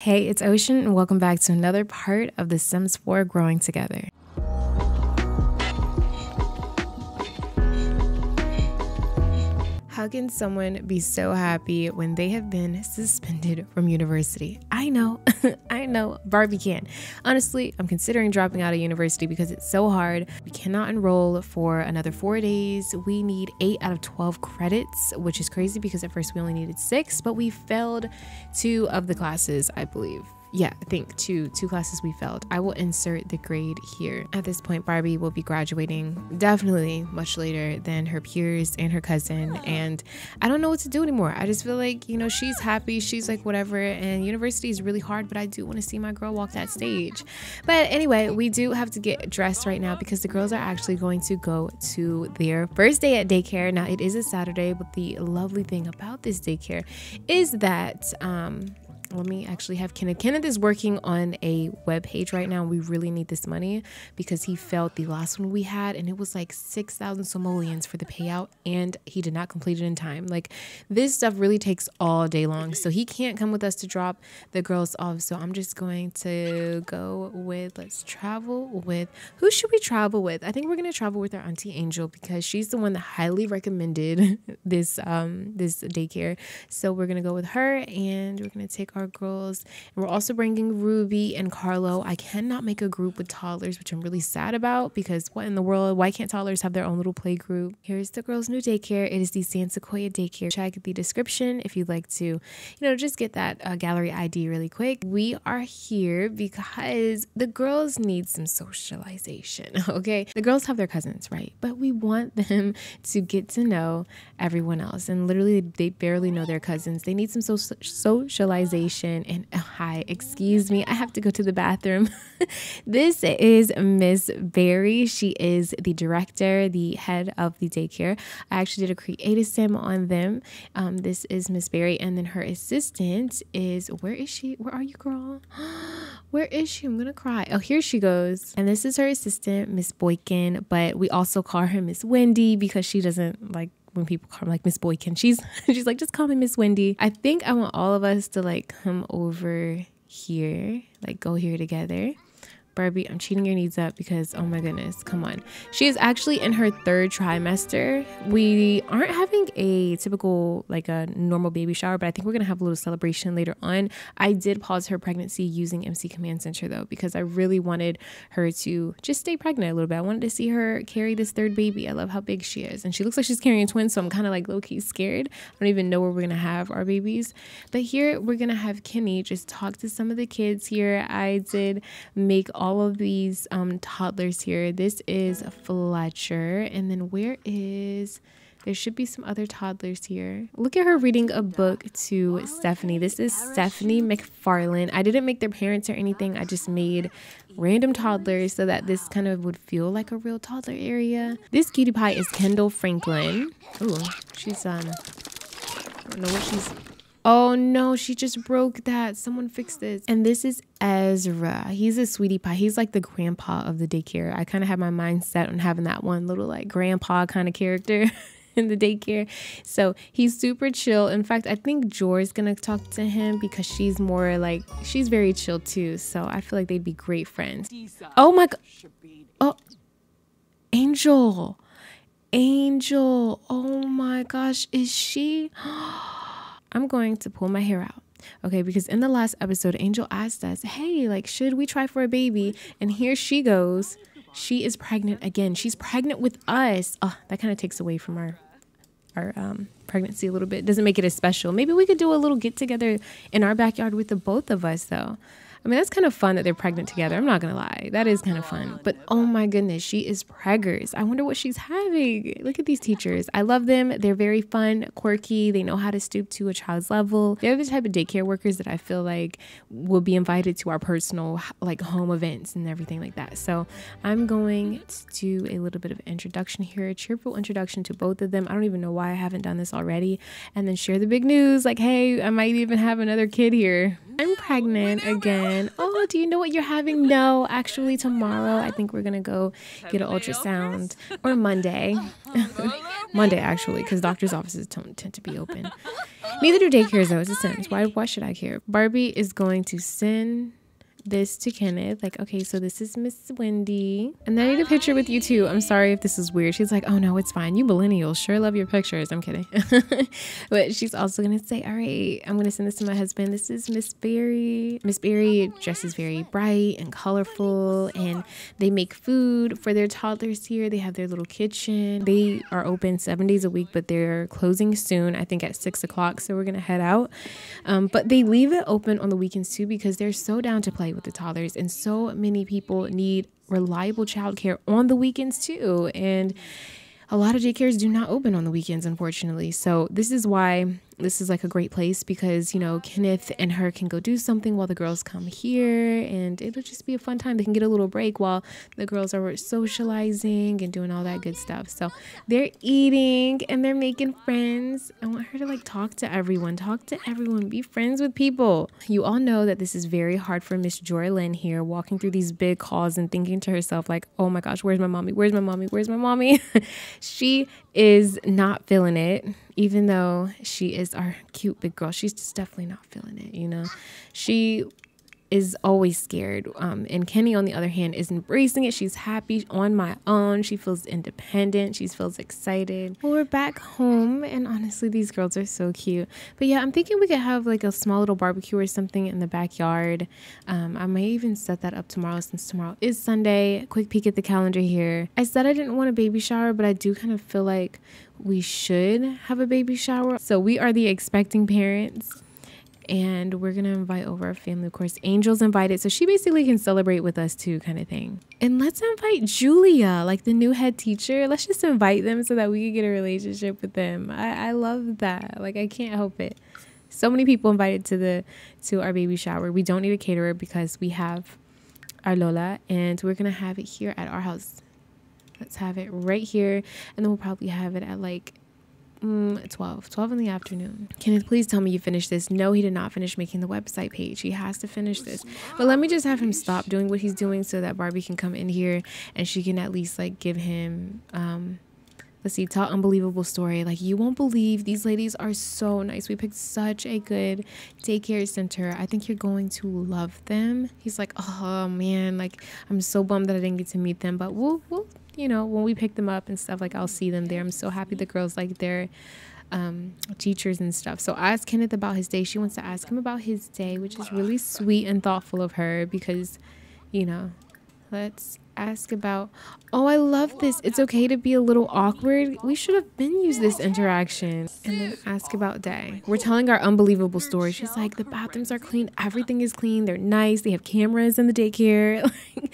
Hey, it's Oshin and welcome back to another part of The Sims 4 Growing Together. How can someone be so happy when they have been suspended from university? I know, I know, Barbie can. Honestly, I'm considering dropping out of university because it's so hard. We cannot enroll for another 4 days. We need 8 out of 12 credits, which is crazy because at first we only needed 6, but we failed 2 of the classes, I believe. Yeah, I think two classes we failed. I will insert the grade here. At this point, Barbie will be graduating definitely much later than her peers and her cousin. And I don't know what to do anymore. I just feel like, you know, she's happy. She's like, whatever. And university is really hard, but I do want to see my girl walk that stage. But anyway, we do have to get dressed right now because the girls are actually going to go to their first day at daycare. Now, it is a Saturday, but the lovely thing about this daycare is that, let me actually have Kenneth. Kenneth is working on a web page right now. We really need this money because he failed the last one we had, and it was like 6,000 simoleons for the payout, and he did not complete it in time. Like, this stuff really takes all day long, so he can't come with us to drop the girls off. So I'm just going to go with, let's travel with, who should we travel with? I think we're going to travel with our Auntie Angel because she's the one that highly recommended this, this daycare. So we're going to go with her, and we're going to take our girls, and we're also bringing Ruby and Carlo. I cannot make a group with toddlers, which I'm really sad about because what in the world, why can't toddlers have their own little play group? Here's the girls' new daycare. It is the San Sequoia daycare. Check the description if you'd like to, you know, just get that gallery ID really quick. We are here because the girls need some socialization. Okay, the girls have their cousins, right? But we want them to get to know everyone else, and literally they barely know their cousins. They need some socialization. And oh, hi, excuse me, I have to go to the bathroom. This is Miss Barry. She is the director, the head of the daycare. I actually did a creative sim on them. This is Miss Barry, and then her assistant is, where is she? Where are you, girl? Where is she? I'm gonna cry. Oh, here she goes. And this is her assistant, Miss Boykin, but we also call her Miss Wendy because she doesn't like when people call her like Miss Boykin. She's like, just call me Miss Wendy. I think I want all of us to like come over here, like go here together. Barbie, I'm cheating your needs up because, oh my goodness, come on. She is actually in her 3rd trimester. We aren't having a typical, like a normal baby shower, but I think we're gonna have a little celebration later on. I did pause her pregnancy using MC Command Center though, because I really wanted her to just stay pregnant a little bit. I wanted to see her carry this 3rd baby. I love how big she is. And she looks like she's carrying a twin, so I'm kind of like low-key scared. I don't even know where we're gonna have our babies. But here, we're gonna have Kenny just talk to some of the kids here. I did make all of these toddlers here. This is Fletcher, and then where is, there should be some other toddlers here. Look at her reading a book to Stephanie. This is Stephanie McFarland. I didn't make their parents or anything. I just made random toddlers so that this kind of would feel like a real toddler area. This cutie pie is Kendall Franklin. Ooh, she's I don't know what she's, oh no, she just broke that. Someone fix this. And this is Ezra. He's a sweetie pie. He's like the grandpa of the daycare. I kind of had my mind set on having that one little like grandpa kind of character in the daycare. So he's super chill. In fact, I think Jory's gonna talk to him because she's more like, she's very chill too. So I feel like they'd be great friends. Oh my god. Oh, Angel. Angel. Oh my gosh. Is she? I'm going to pull my hair out. Okay, because in the last episode, Angel asked us, hey, like, should we try for a baby? And here she goes. She is pregnant again. She's pregnant with us. Oh, that kind of takes away from our pregnancy a little bit. Doesn't make it as special. Maybe we could do a little get together in our backyard with the both of us, though. I mean, that's kind of fun that they're pregnant together. I'm not going to lie. That is kind of fun. But oh my goodness, she is preggers. I wonder what she's having. Look at these teachers. I love them. They're very fun, quirky. They know how to stoop to a child's level. They're the type of daycare workers that I feel like will be invited to our personal like home events and everything like that. So I'm going to do a little bit of introduction here, a cheerful introduction to both of them. I don't even know why I haven't done this already. And then share the big news like, hey, I might even have another kid here. I'm pregnant again. Oh, do you know what you're having? No, actually tomorrow I think we're gonna go get an ultrasound, or Monday. Monday actually, because doctor's offices don't tend to be open. Neither do daycares though. It's The Sims. Why should I care? Barbie is going to send this to Kenneth. Like, okay, so this is Miss Wendy, and I need a picture with you too. I'm sorry if this is weird. She's like, oh no, it's fine, you millennials sure love your pictures. I'm kidding. But she's also gonna say, all right, I'm gonna send this to my husband. This is Miss Barry. Miss Barry dresses very bright and colorful, and they make food for their toddlers here. They have their little kitchen. They are open 7 days a week, but they're closing soon, I think at 6 o'clock, so we're gonna head out. But they leave it open on the weekends too, because they're so down to play with the toddlers, and so many people need reliable childcare on the weekends too, and a lot of daycares do not open on the weekends, unfortunately. So this is why this is like a great place, because you know, Kenneth and her can go do something while the girls come here, and it'll just be a fun time. They can get a little break while the girls are socializing and doing all that good stuff. So they're eating and they're making friends. I want her to like talk to everyone, be friends with people. You all know that this is very hard for Miss Joy Lynn here, walking through these big halls and thinking to herself like, oh my gosh, where's my mommy? She is not feeling it, even though she is our cute big girl. She's just definitely not feeling it, you know. She is always scared. And Kenny, on the other hand, is embracing it. She's happy on my own. She feels independent. She feels excited. Well, we're back home, and honestly, these girls are so cute. But yeah, I'm thinking we could have like a small little barbecue or something in the backyard. I may even set that up tomorrow, since tomorrow is Sunday. Quick peek at the calendar here. I said I didn't want a baby shower, but I do kind of feel like we should have a baby shower. So we are the expecting parents, and we're gonna invite over our family. Of course, Angel's invited, so she basically can celebrate with us too, kind of thing. And let's invite Julia, like the new head teacher. Let's just invite them so that we can get a relationship with them. I love that. Like, I can't help it. So many people invited to our baby shower. We don't need a caterer because we have our Lola, and we're gonna have it here at our house. Let's have it right here, and then we'll probably have it at like 12 in the afternoon. Kenneth, please tell me you finished this. No, he did not finish making the website page. He has to finish this. But let me just have him stop doing what he's doing so that Barbie can come in here and she can at least like give him let's see, tell unbelievable story. Like, you won't believe, these ladies are so nice. We picked such a good daycare center. I think you're going to love them. He's like, oh man, like I'm so bummed that I didn't get to meet them, but we'll you know, when we pick them up and stuff, like I'll see them there. I'm so happy the girls like their teachers and stuff. So I asked Kenneth about his day. She wants to ask him about his day, which is really sweet and thoughtful of her, because, you know, let's ask about, oh, I love this. It's okay to be a little awkward. We should have been used this interaction. And then ask about day. We're telling our unbelievable story. She's like, the bathrooms are clean. Everything is clean. They're nice. They have cameras in the daycare. Like,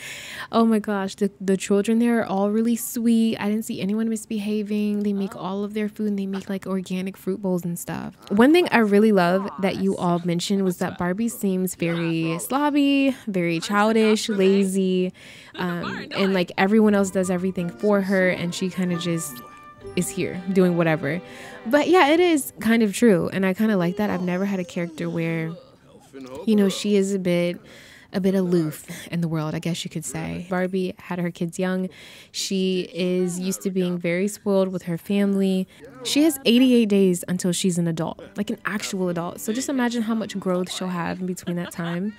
oh my gosh, the children there are all really sweet. I didn't see anyone misbehaving. They make all of their food, and they make like organic fruit bowls and stuff. One thing I really love that you all mentioned was that Barbie seems very slobby, very childish, lazy, and like everyone else does everything for her, and she kind of just is here doing whatever. But yeah, it is kind of true, and I kind of like that. I've never had a character where, you know, she is a bit aloof in the world, I guess you could say. Barbie had her kids young. She is used to being very spoiled with her family. She has 88 days until she's an adult, like an actual adult. So just imagine how much growth she'll have in between that time.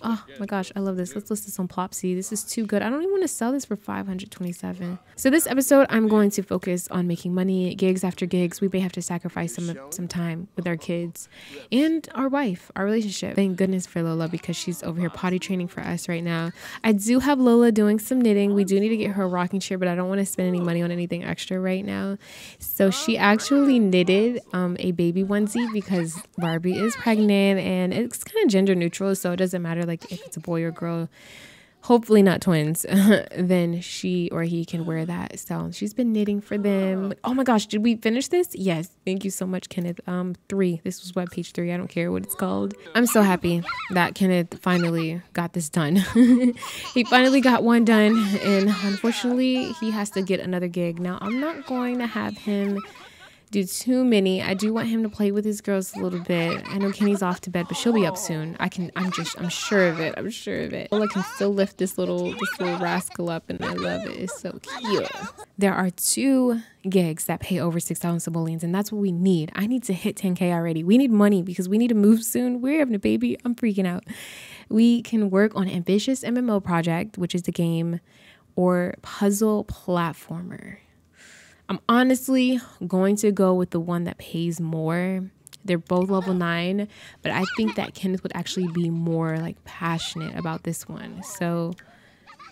Oh my gosh, I love this. Let's list this on Plopsy. This is too good. I don't even want to sell this for $527. So this episode, I'm going to focus on making money, gigs after gigs. We may have to sacrifice some time with our kids and our wife, our relationship. Thank goodness for Lola, because she's over here potty training for us right now. I do have Lola doing some knitting. We do need to get her a rocking chair, but I don't want to spend any money on anything extra right now. So she actually knitted a baby onesie, because Barbie is pregnant, and it's kind of gender neutral, so it doesn't matter like if it's a boy or girl, hopefully not twins, then she or he can wear that. So she's been knitting for them. Oh my gosh, did we finish this? Yes, thank you so much, Kenneth. 3, this was web page 3. I don't care what it's called. I'm so happy that Kenneth finally got this done. He finally got one done, and unfortunately he has to get another gig now. I'm not going to have him do too many. I do want him to play with his girls a little bit. I know Kenny's off to bed, but she'll be up soon. I'm sure of it. I'm sure of it. Lola can still lift this little rascal up, and I love it. It's so cute. There are 2 gigs that pay over 6,000 simoleons, and that's what we need. I need to hit 10K already. We need money because we need to move soon. We're having a baby. I'm freaking out. We can work on ambitious MMO project, which is the game or puzzle platformer. I'm honestly going to go with the one that pays more. They're both level 9, but I think that Kenneth would actually be more like passionate about this one. So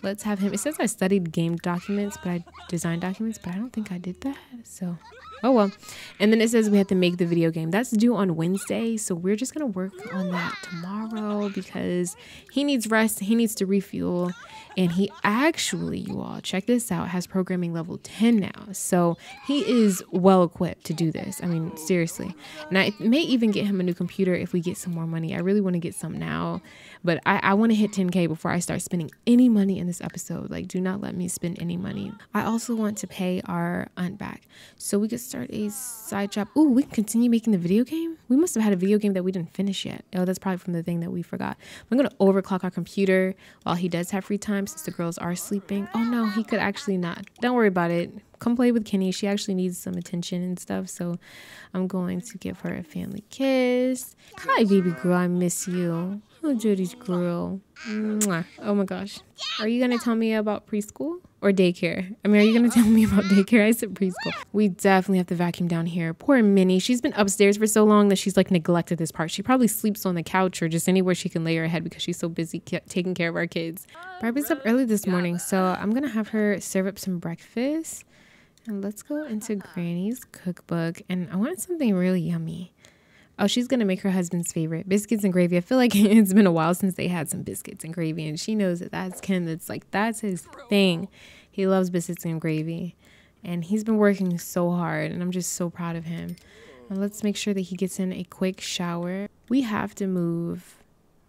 let's have him. It says I studied game documents, but I designed documents, but I don't think I did that. So, oh well. And then it says we have to make the video game. That's due on Wednesday. So we're just going to work on that tomorrow because he needs rest. He needs to refuel. And he actually, you all, check this out, has programming level 10 now. So he is well equipped to do this. I mean, seriously. And I may even get him a new computer if we get some more money. I really want to get some now, but I want to hit 10K before I start spending any money in this episode. Like, do not let me spend any money. I also want to pay our aunt back. So we could start a side job. Ooh, we can continue making the video game? We must have had a video game that we didn't finish yet. Oh, that's probably from the thing that we forgot. I'm going to overclock our computer while he does have free time, since the girls are sleeping. Oh no, he could actually not. Don't worry about it. Come play with Kenny. She actually needs some attention and stuff. So I'm going to give her a family kiss. Hi, baby girl. I miss you. Oh, Jody's girl. Mwah. Oh my gosh. Are you going to tell me about preschool or daycare? I mean, are you going to tell me about daycare? I said preschool. We definitely have to vacuum down here. Poor Minnie. She's been upstairs for so long that she's like neglected this part. She probably sleeps on the couch or just anywhere she can lay her head because she's so busy taking care of our kids. Barbie's up early this morning, so I'm going to have her serve up some breakfast. And let's go into Granny's cookbook. And I want something really yummy. Oh, she's going to make her husband's favorite, biscuits and gravy. I feel like it's been a while since they had some biscuits and gravy. And she knows that that's Ken. That's like, that's his thing. He loves biscuits and gravy. And he's been working so hard. And I'm just so proud of him. And let's make sure that he gets in a quick shower. We have to move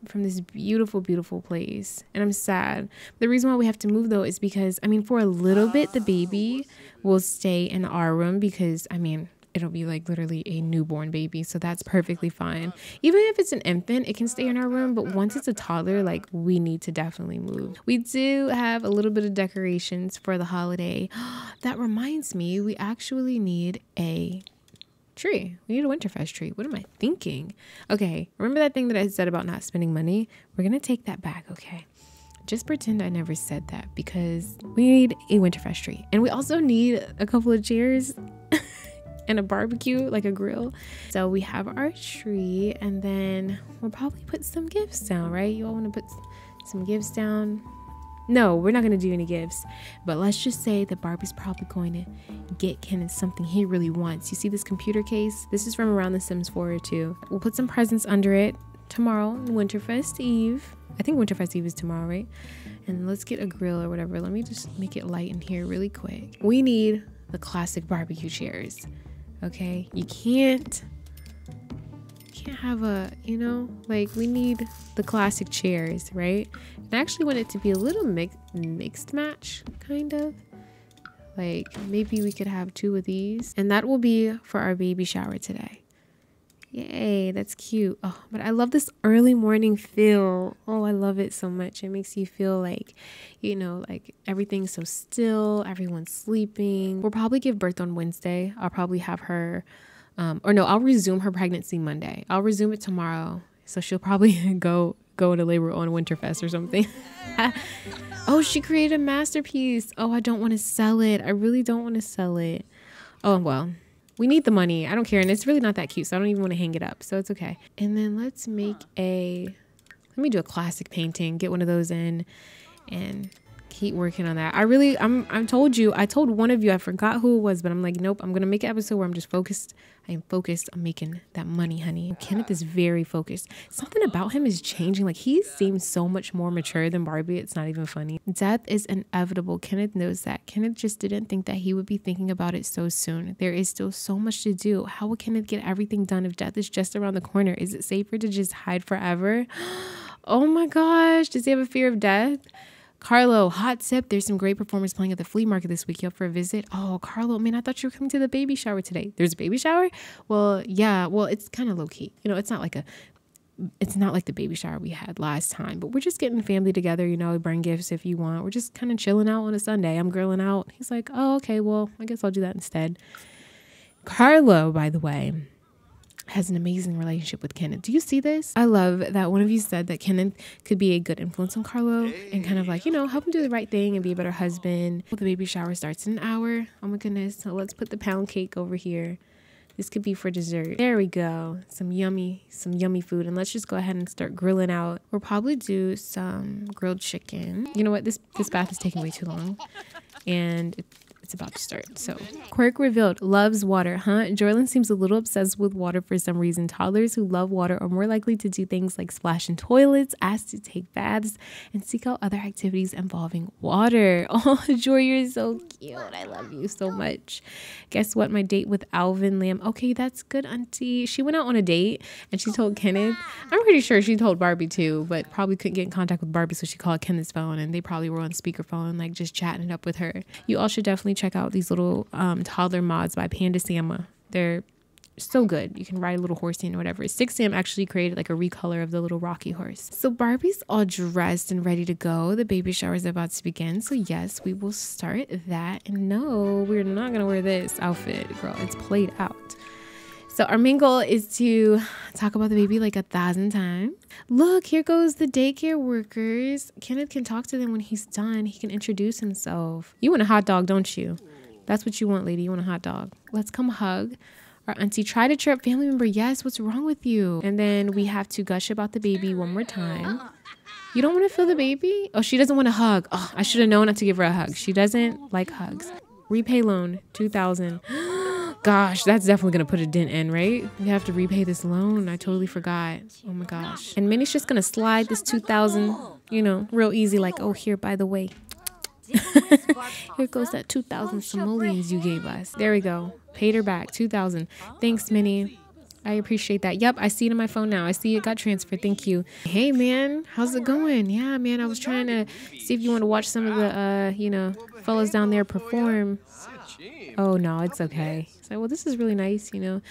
from this beautiful, beautiful place. And I'm sad. The reason why we have to move, though, is because, I mean, for a little bit, the baby will stay in our room because, I mean, it'll be like literally a newborn baby. So that's perfectly fine. Even if it's an infant, it can stay in our room. But once it's a toddler, like, we need to definitely move. We do have a little bit of decorations for the holiday. That reminds me, we actually need a tree. We need a Winterfest tree. What am I thinking? Okay, remember that thing that I said about not spending money? We're gonna take that back, okay? Just pretend I never said that because we need a Winterfest tree. And we also need a couple of chairs and a barbecue, like a grill. So we have our tree, and then we'll probably put some gifts down, right? You all wanna put some gifts down? No, we're not going to do any gifts, but let's just say that Barbie's probably going to get Kenneth something he really wants. You see this computer case? This is from around The Sims 4 or 2. We'll put some presents under it tomorrow, Winterfest Eve. I think Winterfest Eve is tomorrow, right? And let's get a grill or whatever. Let me just make it light in here really quick. We need the classic barbecue chairs, okay? You can't have a, you know, like, we need the classic chairs, right? And I actually want it to be a little mixed match, kind of. Like, maybe we could have 2 of these. And that will be for our baby shower today. Yay, that's cute. Oh, but I love this early morning feel. Oh, I love it so much. It makes you feel like, you know, like everything's so still. Everyone's sleeping. We'll probably give birth on Wednesday. I'll probably have her... or no, I'll resume her pregnancy Monday. I'll resume it tomorrow. So she'll probably go into labor on Winterfest or something. Oh, she created a masterpiece. Oh, I don't want to sell it. I really don't want to sell it. Oh, well, we need the money. I don't care. And it's really not that cute. So I don't even want to hang it up. So it's okay. And then let me do a classic painting. Get one of those in and keep working on that. I told one of you, I forgot who it was, but I'm like, nope, I'm gonna make an episode where I'm just focused. I am focused on making that money, honey. Kenneth is very focused. Something about him is changing. Like, he seems so much more mature than Barbie. It's not even funny. Death is inevitable. Kenneth knows that. Kenneth just didn't think that he would be thinking about it so soon. There is still so much to do. How will Kenneth get everything done if death is just around the corner? Is it safer to just hide forever? Oh my gosh, does he have a fear of death? Carlo, hot sip. There's some great performers playing at the flea market this week. You up for a visit? Oh, Carlo, man, I thought you were coming to the baby shower today. There's a baby shower? Well, yeah. Well, it's kind of low key. You know, it's not like a, it's not like the baby shower we had last time, but we're just getting family together. You know, bring gifts if you want. We're just kind of chilling out on a Sunday. I'm grilling out. He's like, oh, okay, well, I guess I'll do that instead. Carlo, by the way, has an amazing relationship with Kenneth. Do you see this? I love that one of you said that Kenneth could be a good influence on Carlo and kind of like, you know, help him do the right thing and be a better husband. Well, the baby shower starts in an hour. Oh my goodness. So let's put the pound cake over here. This could be for dessert. There we go. Some yummy food. And let's just go ahead and start grilling out. We'll probably do some grilled chicken. You know what? This bath is taking way too long. And it's about to start. So quirk revealed, loves water, huh? Joy Lynn seems a little obsessed with water for some reason. Toddlers who love water are more likely to do things like splash in toilets, ask to take baths, and seek out other activities involving water. Oh, Joy, you're so cute. I love you so much. Guess what? My date with Alvin Lamb. Okay, that's good, auntie. She went out on a date and she told Kenneth. I'm pretty sure she told Barbie too, but probably couldn't get in contact with Barbie, so she called Kenneth's phone and they probably were on speakerphone, like just chatting it up with her. You all should definitely check out these little toddler mods by Panda Samma. They're so good. You can ride a little horsey or whatever. Sixam actually created like a recolor of the little Rocky horse. So Barbie's all dressed and ready to go. The baby shower is about to begin. So yes, we will start that. And no, we're not gonna wear this outfit, girl. It's played out. So our main goal is to talk about the baby like 1,000 times. Look, here goes the daycare workers. Kenneth can talk to them when he's done. He can introduce himself. You want a hot dog, don't you? That's what you want, lady. You want a hot dog. Let's come hug our auntie. Try to cheer up family member. Yes, what's wrong with you? And then we have to gush about the baby one more time. You don't want to feel the baby? Oh, she doesn't want a hug. Oh, I should have known not to give her a hug. She doesn't like hugs. Repay loan, 2,000. Gosh, that's definitely going to put a dent in, right? We have to repay this loan. I totally forgot. Oh my gosh. And Minnie's just going to slide this 2,000, you know, real easy. Like, oh, here, by the way. Here goes that 2,000 simoleons you gave us. There we go. Paid her back. 2,000. Thanks, Minnie. I appreciate that. Yep, I see it in my phone now. I see it got transferred. Thank you. Hey, man, how's it going? Yeah, man, I was trying to see if you want to watch some of the, you know, fellas down there perform. Oh, no, it's okay. So, well, this is really nice, you know.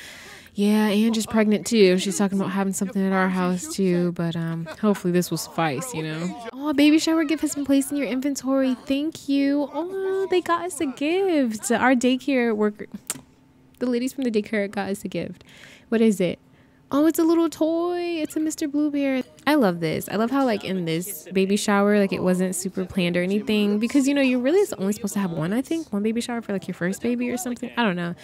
Yeah, Angel's pregnant, too. She's talking about having something at our house, too. But hopefully this will suffice, you know. Oh, baby shower gift has been placed in your inventory. Thank you. Oh, they got us a gift. Our daycare worker, the ladies from the daycare got us a gift. What is it? Oh, it's a little toy. It's a Mr. Bluebear. I love this. I love how like in this baby shower, like it wasn't super planned or anything because, you know, you're really only supposed to have one, I think, one baby shower for like your first baby or something. I don't know.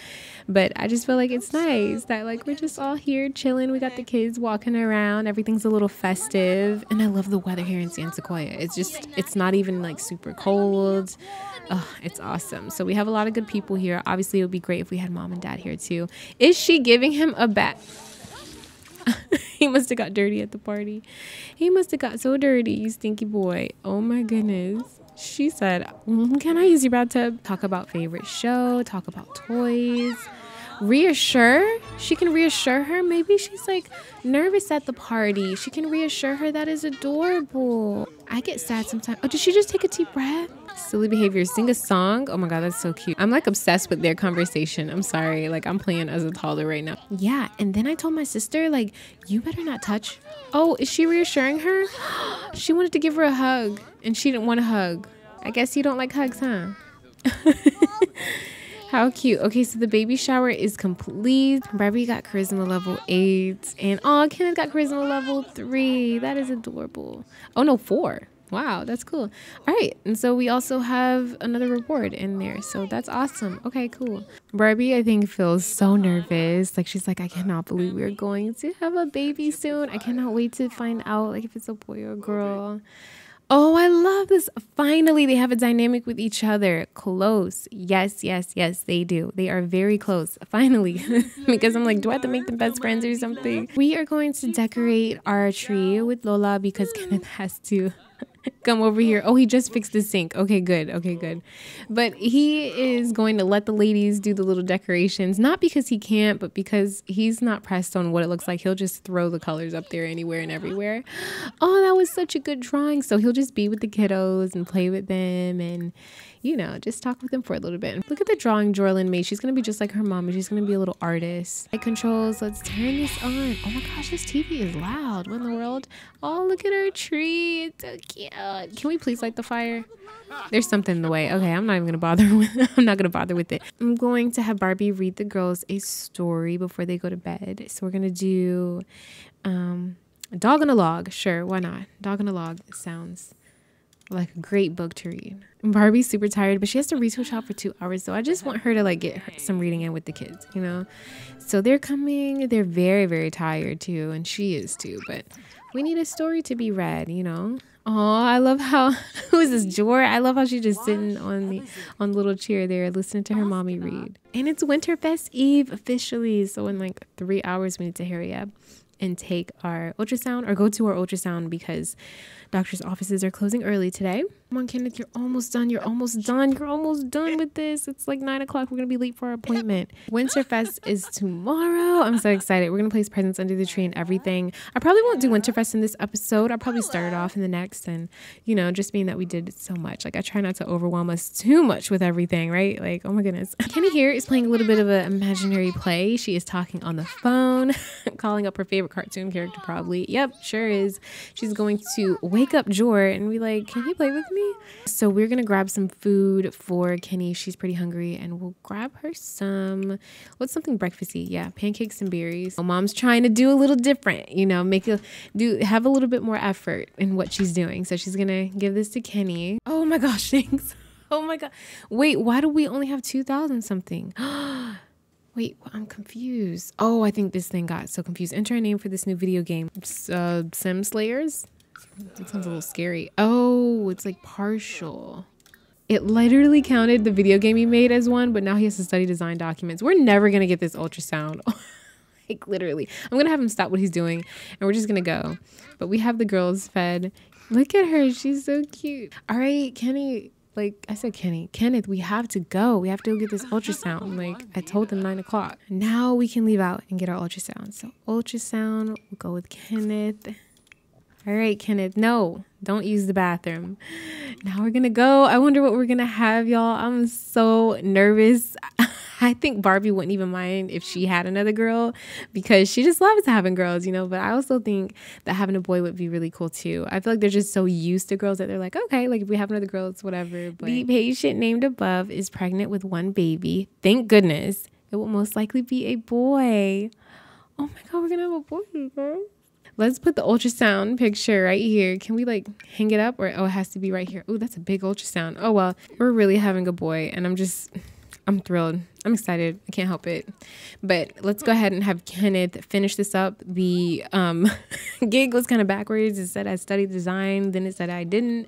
But I just feel like it's nice that like we're just all here chilling. We got the kids walking around. Everything's a little festive. And I love the weather here in San Sequoia. It's just, it's not even like super cold. Oh, it's awesome. So we have a lot of good people here. Obviously, it would be great if we had mom and dad here too. Is she giving him a bath? He must have got dirty at the party. He must have got so dirty, you stinky boy. Oh my goodness. She said, can I use your bathtub? Talk about favorite show, talk about toys. Reassure? She can reassure her? Maybe she's like nervous at the party. She can reassure her. That is adorable. I get sad sometimes. Oh, did she just take a deep breath? Silly behavior. Sing a song. Oh my god, that's so cute. I'm like obsessed with their conversation. I'm sorry, like I'm playing as a toddler right now. Yeah, and then I told my sister, like, you better not touch. Oh, is she reassuring her? She wanted to give her a hug and she didn't want a hug. I guess you don't like hugs, huh? How cute. Okay, so the baby shower is complete. Barbie got charisma level 8 and oh, Kenneth got charisma level 3. That is adorable. Oh no, 4. Wow, that's cool. All right, and so we also have another reward in there, so that's awesome. Okay, cool. Barbie, I think, feels so nervous. Like, she's like, I cannot believe we're going to have a baby soon. I cannot wait to find out, like, if it's a boy or a girl. Oh, I love this. Finally, they have a dynamic with each other. Close. Yes, yes, yes, they do. They are very close. Finally. Because I'm like, do I have to make them best friends or something? We are going to decorate our tree with Lola because Kenneth has to Come over here. Oh, he just fixed the sink. Okay, good. Okay, good. But he is going to let the ladies do the little decorations, not because he can't, but because he's not pressed on what it looks like. He'll just throw the colors up there anywhere and everywhere. Oh, that was such a good drawing. So he'll just be with the kiddos and play with them and, you know, just talk with them for a little bit. Look at the drawing Jory Lynn made. She's going to be just like her mom. She's going to be a little artist. Light controls. Let's turn this on. Oh my gosh, this TV is loud. What in the world? Oh, look at our tree. It's so cute. Can we please light the fire? There's something in the way. Okay, I'm not even gonna bother with it. I'm going to have Barbie read the girls a story before they go to bed. So we're gonna do a dog on a log. Sure, why not? Dog on a log sounds like a great book to read. Barbie's super tired, but she has to retail shop for 2 hours, so I just want her to like get her some reading in with the kids, you know? So they're coming. They're very, very tired too, and she is too, but we need a story to be read, you know? Oh, I love how who is this, Jory? I love how she's just sitting on the little chair there, listening to her mommy read. And it's Winterfest Eve officially, so in like 3 hours we need to hurry up and take our ultrasound or go to our ultrasound because doctor's offices are closing early today. Come on, Kenneth, you're almost done. You're almost done. You're almost done with this. It's like 9 o'clock. We're gonna be late for our appointment. Winterfest is tomorrow. I'm so excited. We're gonna place presents under the tree and everything. I probably won't do Winterfest in this episode. I'll probably start it off in the next, and you know, just being that we did so much. Like I try not to overwhelm us too much with everything, right? Like, oh my goodness. Kenny here is playing a little bit of an imaginary play. She is talking on the phone, calling up her favorite cartoon character probably. Yep, sure is. She's going to wake up Jory and be like, can you play with me? So we're gonna grab some food for Kenny. She's pretty hungry, and we'll grab her some, what's something breakfasty? Yeah, pancakes and berries. So mom's trying to do a little different, you know, have a little bit more effort in what she's doing. So she's gonna give this to Kenny. Oh my gosh, thanks. Oh my god. Wait, why do we only have 2,000 something? Wait, I'm confused. Oh, I think this thing got so confused. Enter a name for this new video game. Sim Slayers? That sounds a little scary. Oh, it's like partial. It literally counted the video game he made as one, but now he has to study design documents. We're never going to get this ultrasound. Like, literally. I'm going to have him stop what he's doing, and we're just going to go. But we have the girls fed. Look at her. She's so cute. All right, Kenny. Like I said, Kenneth, we have to go. We have to go get this ultrasound. Like I told them 9 o'clock. Now we can leave out and get our ultrasound. So ultrasound, we'll go with Kenneth. All right, Kenneth, no, don't use the bathroom. Now we're gonna go. I wonder what we're gonna have, y'all. I'm so nervous. I think Barbie wouldn't even mind if she had another girl because she just loves having girls, you know, but I also think that having a boy would be really cool too. I feel like they're just so used to girls that they're like, okay, like if we have another girl, it's whatever. But the patient named above is pregnant with one baby. Thank goodness. It will most likely be a boy. Oh my God, we're gonna have a boy, bro. Let's put the ultrasound picture right here. Can we like hang it up? Or oh, it has to be right here. Oh, that's a big ultrasound. Oh well, we're really having a boy, and I'm thrilled. I'm excited. I can't help it. But let's go ahead and have Kenneth finish this up. The gig was kind of backwards. It said I studied design, then it said I didn't.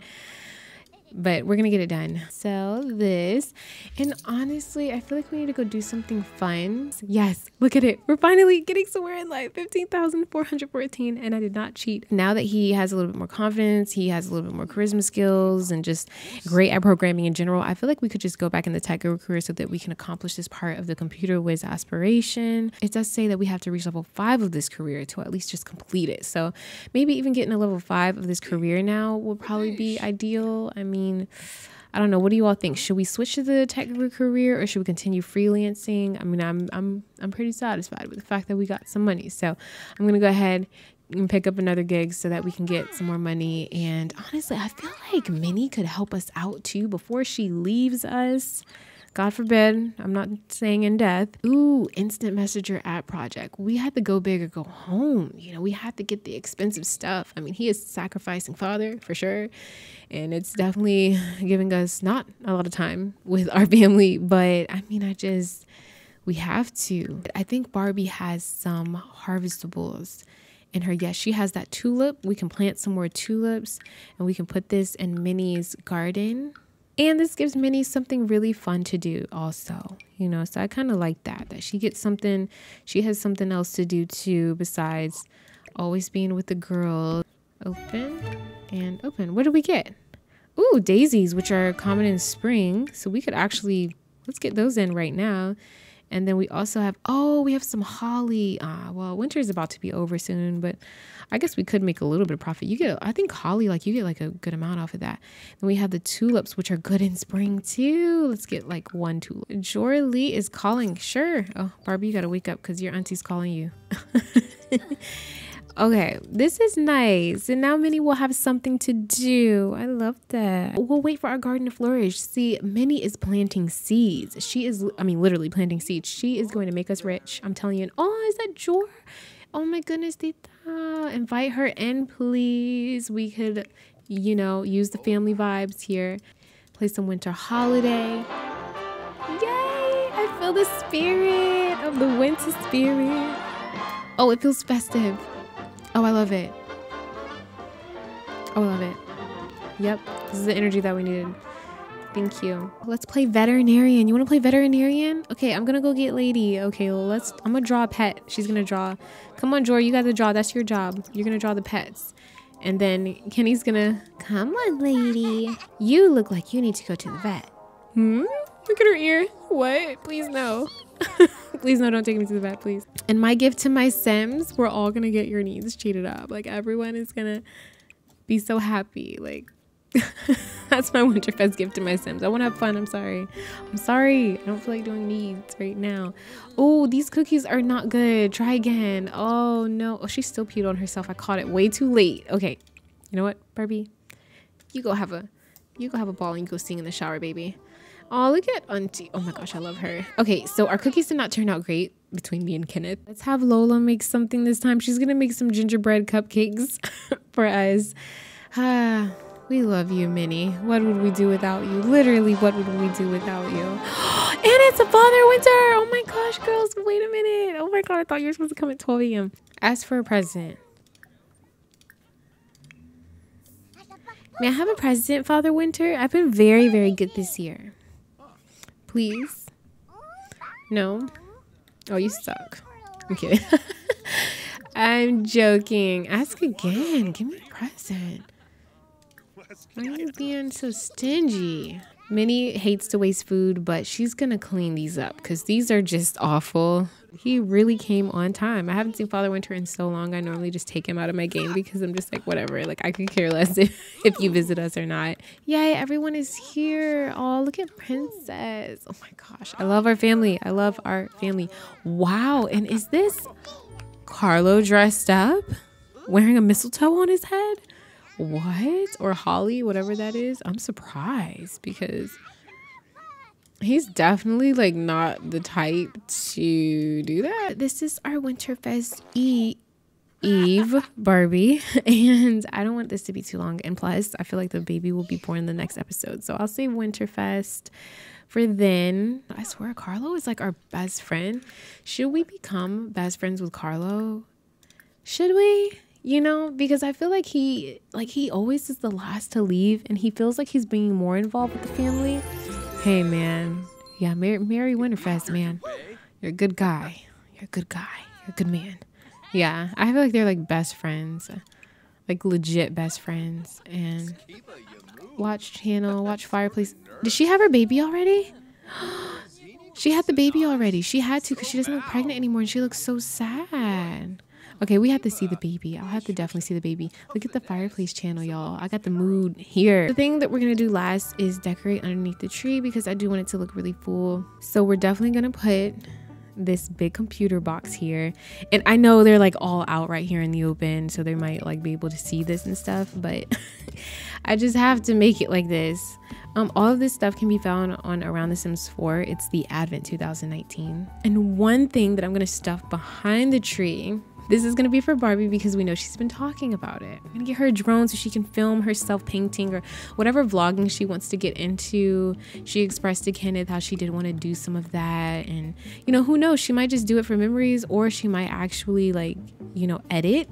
But we're gonna get it done. So this, and honestly, I feel like we need to go do something fun. Yes, look at it. We're finally getting somewhere in life. 15,414, and I did not cheat. Now that he has a little bit more confidence, he has a little bit more charisma skills, and just great at programming in general, I feel like we could just go back in the tech career so that we can accomplish this part of the computer whiz aspiration. It does say that we have to reach level 5 of this career to at least just complete it. So maybe even getting a level 5 of this career now will probably be ideal. I mean, I don't know. What do you all think? Should we switch to the tech career, or should we continue freelancing? I mean, I'm pretty satisfied with the fact that we got some money, so I'm gonna go ahead and pick up another gig so that we can get some more money. And honestly, I feel like Minnie could help us out too before she leaves us. God forbid, I'm not saying in death. Ooh, instant messenger ad project. We had to go big or go home. You know, we had to get the expensive stuff. I mean, he is sacrificing father for sure. And it's definitely giving us not a lot of time with our family. But I mean, we have to. I think Barbie has some harvestables in her. Yes, she has that tulip. We can plant some more tulips, and we can put this in Minnie's garden. And this gives Minnie something really fun to do also, you know, so I kind of like that she gets something, she has something else to do too besides always being with the girls. Open. and open. What do we get? Ooh, daisies, which are common in spring. So we could actually, let's get those in right now. And then we also have, oh, we have some holly. Well, winter is about to be over soon, but I guess we could make a little bit of profit. You get, I think holly, like you get like a good amount off of that. Then we have the tulips, which are good in spring too. Let's get like one tulip. Jorlie is calling, sure. Oh, Barbie, you gotta wake up because your auntie's calling you. Okay, this is nice. And now Minnie will have something to do. I love that. We'll wait for our garden to flourish. See, Minnie is planting seeds. She is, I mean, literally planting seeds. She is going to make us rich. I'm telling you. And oh, is that Jor? Oh my goodness, Tita. Invite her in, please. We could, you know, use the family vibes here. Play some winter holiday. Yay! I feel the spirit of the winter spirit. Oh, it feels festive. Oh, I love it. Oh, I love it. Yep, this is the energy that we needed. Thank you. Let's play veterinarian. You wanna play veterinarian? Okay, I'm gonna go get Lady. Okay, well, I'm gonna draw a pet. She's gonna draw. Come on, Jory, you gotta draw, that's your job. You're gonna draw the pets. And then Kenny's gonna, come on, Lady. You look like you need to go to the vet. Hmm? Look at her ear. What? Please no. Please no, don't take me to the vet, please. And my gift to my Sims, we're all gonna get your needs cheated up. Like, everyone is gonna be so happy. Like, that's my Winterfest gift to my Sims. I wanna have fun, I'm sorry. I'm sorry, I don't feel like doing needs right now. Oh, these cookies are not good. Try again. Oh no, oh, she still peed on herself. I caught it way too late. Okay, you know what, Barbie? You go have a ball and you go sing in the shower, baby. Oh, look at Auntie. Oh my gosh, I love her. Okay, so our cookies did not turn out great between me and Kenneth. Let's have Lola make something this time. She's gonna make some gingerbread cupcakes for us. Ah, we love you, Minnie. What would we do without you? Literally, what would we do without you? And it's a Father Winter. Oh my gosh, girls, wait a minute. Oh my god, I thought you were supposed to come at 12 a.m. Ask for a present. May I have a present, Father Winter? I've been very, very good this year. Please? No? Oh, you suck. I'm kidding. I'm joking. Ask again. Give me a present. Why are you being so stingy? Minnie hates to waste food, but she's gonna clean these up because these are just awful. He really came on time. I haven't seen Father Winter in so long. I normally just take him out of my game because I'm just like, whatever. Like, I could care less if you visit us or not. Yay, everyone is here. Oh, look at Princess. Oh my gosh. I love our family. I love our family. Wow. And is this Carlo dressed up? Wearing a mistletoe on his head? What? Or holly, whatever that is. I'm surprised because he's definitely like not the type to do that. This is our Winterfest Eve, Barbie, and I don't want this to be too long, and plus I feel like the baby will be born in the next episode, so I'll save Winterfest for then. I swear Carlo is like our best friend. Should we become best friends with Carlo? Should we? You know, because I feel like he always is the last to leave, and he feels like he's being more involved with the family. Hey, man. Yeah, Merry Winterfest, man. You're a good guy. You're a good guy. You're a good man. Yeah, I feel like they're like best friends, like legit best friends. And watch channel, watch fireplace. Did she have her baby already? She had the baby already. She had to because she doesn't look pregnant anymore, and she looks so sad. Okay, we have to see the baby. I'll have to definitely see the baby. Look at the fireplace channel, y'all. I got the mood here. The thing that we're going to do last is decorate underneath the tree because I do want it to look really full. So we're definitely going to put this big computer box here. And I know they're like all out right here in the open, so they might like be able to see this and stuff, but I just have to make it like this. All of this stuff can be found on Around The Sims 4. It's the Advent 2019. And one thing that I'm going to stuff behind the tree, this is going to be for Barbie because we know she's been talking about it. I'm going to get her a drone so she can film herself painting or whatever vlogging she wants to get into. She expressed to Kenneth how she did want to do some of that. And, you know, who knows? She might just do it for memories, or she might actually, like, you know, edit.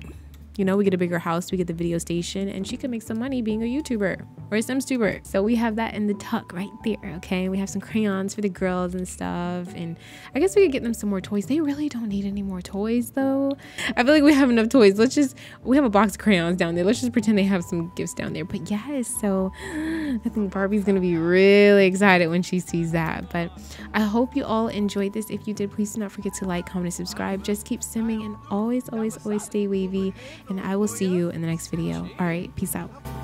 You know, we get a bigger house, we get the video station, and she could make some money being a YouTuber. for Sims Tuber. So we have that in the tuck right there, okay? We have some crayons for the girls and stuff, and I guess we could get them some more toys. They really don't need any more toys though. I feel like we have enough toys. Let's just, we have a box of crayons down there. Let's just pretend they have some gifts down there. But yes, so I think Barbie's gonna be really excited when she sees that. But I hope you all enjoyed this. If you did, please do not forget to like, comment, and subscribe. Just keep simming, and always, always, always stay wavy, and I will see you in the next video. All right, peace out.